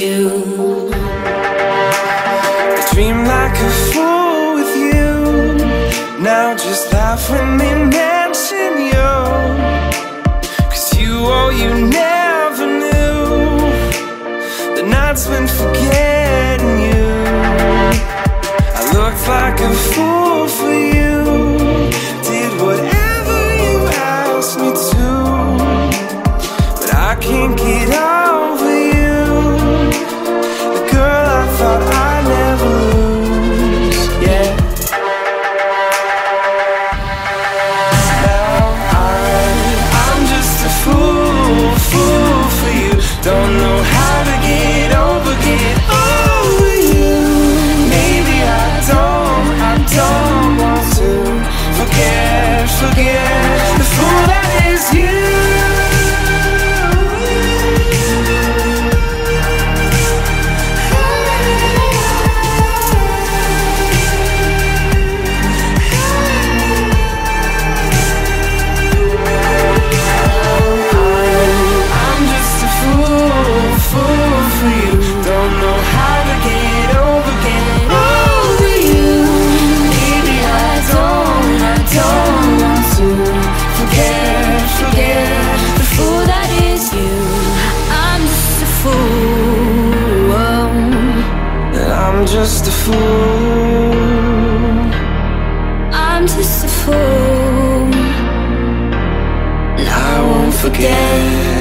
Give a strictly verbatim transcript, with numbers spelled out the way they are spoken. you. I dream like a fool with you. Now just laugh when they mention you, 'cause you, oh, you never knew the nights when forgetting you. I looked like a fool for you, did whatever you asked me to, but I can't get out. I'm just a fool. I'm just a fool. And I won't forget.